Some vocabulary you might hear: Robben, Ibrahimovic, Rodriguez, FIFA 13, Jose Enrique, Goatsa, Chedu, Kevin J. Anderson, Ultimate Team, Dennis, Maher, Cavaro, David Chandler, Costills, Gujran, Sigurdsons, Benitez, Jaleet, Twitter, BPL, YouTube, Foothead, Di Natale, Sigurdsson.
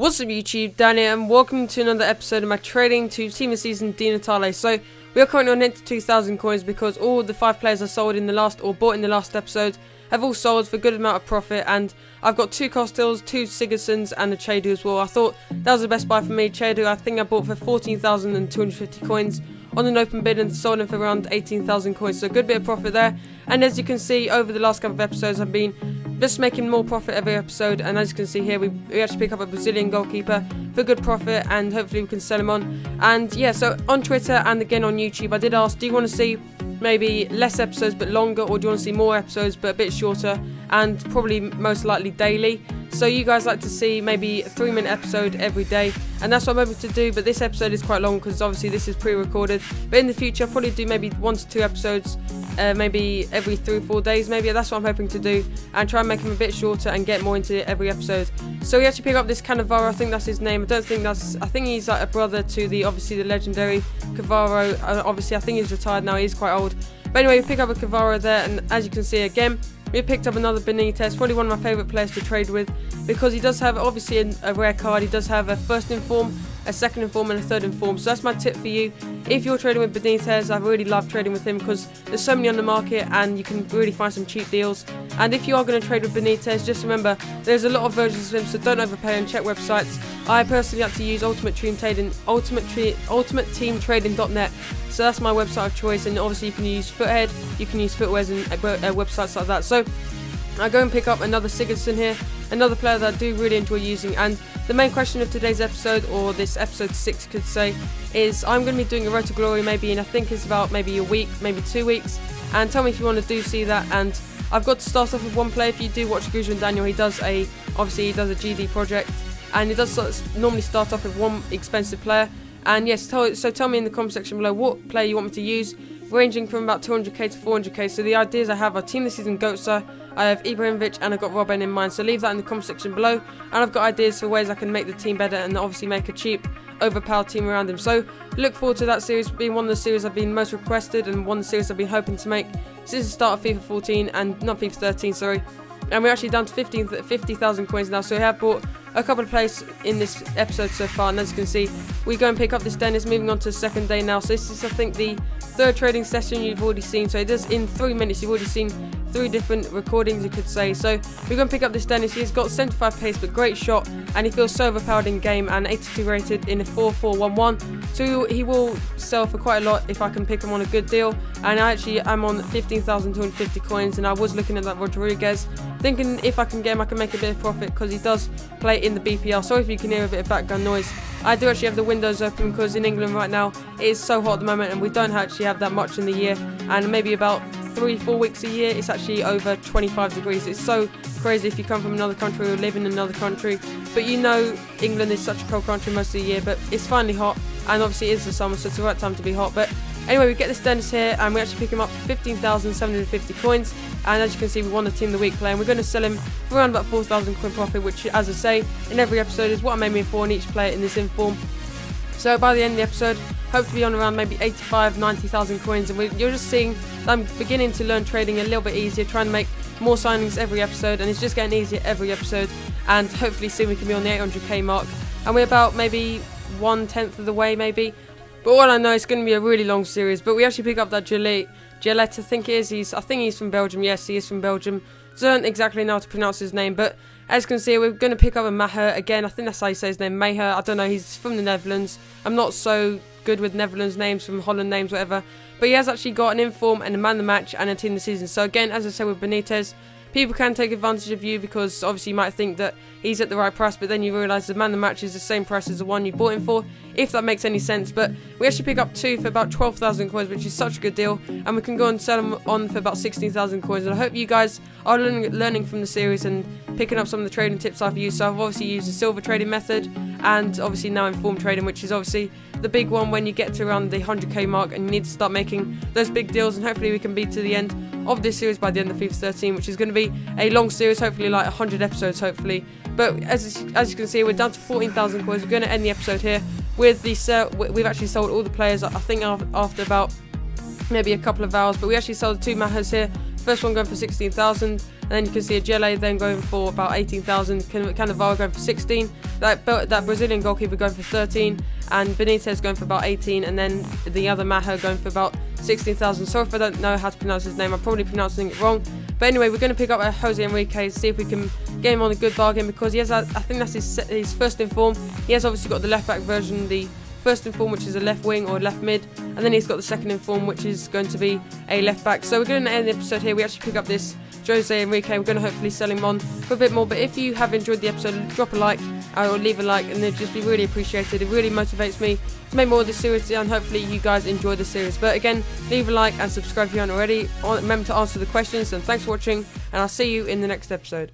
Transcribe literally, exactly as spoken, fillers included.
What's up YouTube, down here and welcome to another episode of my trading to team of season Di Natale. So we are currently on ninety-two thousand coins because all the five players I sold in the last or bought in the last episode have all sold for a good amount of profit, and I've got two Costills, two Sigurdsons and a Chedu as well. I thought that was the best buy for me. Chedu I think I bought for fourteen thousand two hundred fifty coins on an open bid and sold them for around eighteen thousand coins, so a good bit of profit there. And as you can see, over the last couple of episodes I've been just making more profit every episode, and as you can see here we, we actually pick up a Brazilian goalkeeper for good profit and hopefully we can sell him on. And yeah, so on Twitter and again on YouTube I did ask, do you want to see maybe less episodes but longer, or do you want to see more episodes but a bit shorter and probably most likely daily? So you guys like to see maybe a three minute episode every day, and that's what I'm able to do, but this episode is quite long because obviously this is pre-recorded. But in the future I'll probably do maybe one to two episodes Uh, maybe every three or four days, maybe. That's what I'm hoping to do, and try and make him a bit shorter and get more into every episode. So we actually pick up this Cannavaro, I think that's his name. I don't think that's, I think he's like a brother to the, obviously the legendary Cavaro. Uh, obviously I think he's retired now, he's quite old. But anyway, we pick up a Cavaro there, and as you can see again, we picked up another Benitez, probably one of my favourite players to trade with, because he does have obviously a, a rare card. He does have a first in form, a second in form and a third in form. So that's my tip for you. If you're trading with Benitez, I really love trading with him because there's so many on the market and you can really find some cheap deals. And if you are going to trade with Benitez, just remember there's a lot of versions of him, so don't overpay and check websites. I personally like to use Ultimate Team Trading, Ultimate Tre Ultimate Team Trading dot net. So that's my website of choice, and obviously you can use Foothead, you can use Footwares and uh, websites like that. So I go and pick up another Sigurdsson here, another player that I do really enjoy using. And the main question of today's episode, or this episode six could say, is I'm going to be doing a Road to Glory maybe, and I think it's about maybe a week, maybe two weeks. And tell me if you want to do see that. And I've got to start off with one player. If you do watch Gujran Daniel, he does a, obviously he does a G D project, and he does sort of normally start off with one expensive player. And yes, tell, so tell me in the comment section below what player you want me to use, ranging from about two hundred K to four hundred K. So the ideas I have are team this season Goatsa, I have Ibrahimovic and I've got Robben in mind. So leave that in the comment section below, and I've got ideas for ways I can make the team better and obviously make a cheap overpowered team around him. So look forward to that series being one of the series I've been most requested and one of the series I've been hoping to make since the start of FIFA fourteen and not FIFA thirteen, sorry. And we're actually down to fifty thousand coins now, so we have bought a couple of plays in this episode so far. And as you can see, we go and pick up this Dennis, moving on to the second day now. So this is, I think, the third trading session you've already seen. So it does in three minutes, you've already seen three different recordings, you could say. So we're going to pick up this Dennis. He's got seventy-five pace, but great shot, and he feels so overpowered in game, and eighty-two rated in a four four one one. So he will sell for quite a lot if I can pick him on a good deal. And I actually am on fifteen thousand two hundred fifty coins, and I was looking at that Rodriguez, thinking if I can get him, I can make a bit of profit because he does play in the B P L. Sorry if you can hear a bit of background noise. I do actually have the windows open because in England right now it is so hot at the moment, and we don't actually have that much in the year, and maybe about three, four weeks a year it's actually over twenty-five degrees. It's so crazy if you come from another country or live in another country, but you know England is such a cold country most of the year, but it's finally hot, and obviously it is the summer, so it's the right time to be hot. But anyway, we get this Dennis here, and we actually pick him up for fifteen thousand seven hundred fifty coins, and as you can see we won the team of the week play, and we're going to sell him for around about four thousand coin profit, which as I say in every episode is what I'm aiming for in each player in this inform. So by the end of the episode, hope to be on around maybe eighty-five, ninety thousand coins, and we, you're just seeing that I'm beginning to learn trading a little bit easier, trying to make more signings every episode, and it's just getting easier every episode, and hopefully soon we can be on the eight hundred K mark, and we're about maybe one tenth of the way maybe. But all I know, it's going to be a really long series. But we actually pick up that Jaleet, Jaleet I think it is, he's, I think he's from Belgium, yes he is from Belgium. Don't exactly know how to pronounce his name, but as you can see we're going to pick up a Maher again. I think that's how you say his name, Maher, I don't know, he's from the Netherlands. I'm not so good with Netherlands names, from Holland names, whatever. But he has actually got an inform and a man of the match and a team of the season. So again, as I said with Benitez, people can take advantage of you because obviously you might think that he's at the right price, but then you realise the man of the match is the same price as the one you bought him for, if that makes any sense. But we actually pick up two for about twelve thousand coins, which is such a good deal, and we can go and sell them on for about sixteen thousand coins. And I hope you guys are learning, learning from the series and picking up some of the trading tips I've used. So I've obviously used the silver trading method, and obviously now inform trading, which is obviously the big one when you get to around the one hundred K mark, and you need to start making those big deals. And hopefully we can be to the end of this series by the end of FIFA thirteen, which is going to be a long series, hopefully like one hundred episodes hopefully. But as, as you can see, we're down to fourteen thousand coins. We're going to end the episode here with the sale. We've actually sold all the players, I think, after about maybe a couple of hours, but we actually sold two Mahers here, first one going for sixteen thousand And then you can see a Jaleet then going for about eighteen thousand, Cannavaro going for sixteen, that, that Brazilian goalkeeper going for thirteen, and Benitez going for about eighteen, and then the other Maher going for about sixteen thousand. Sorry if I don't know how to pronounce his name, I'm probably pronouncing it wrong. But anyway, we're going to pick up Jose Enrique, see if we can get him on a good bargain, because he has, I think that's his, his first in form. He has obviously got the left-back version, the first in form, which is a left wing or left mid, and then he's got the second in form, which is going to be a left back. So we're going to end the episode here. We actually pick up this Jose Enrique. We're going to hopefully sell him on for a bit more. But if you have enjoyed the episode, drop a like or leave a like, and it'd just be really appreciated. It really motivates me to make more of this series, and hopefully you guys enjoy the series. But again, leave a like and subscribe if you aren't already. Remember to answer the questions, and thanks for watching, and I'll see you in the next episode.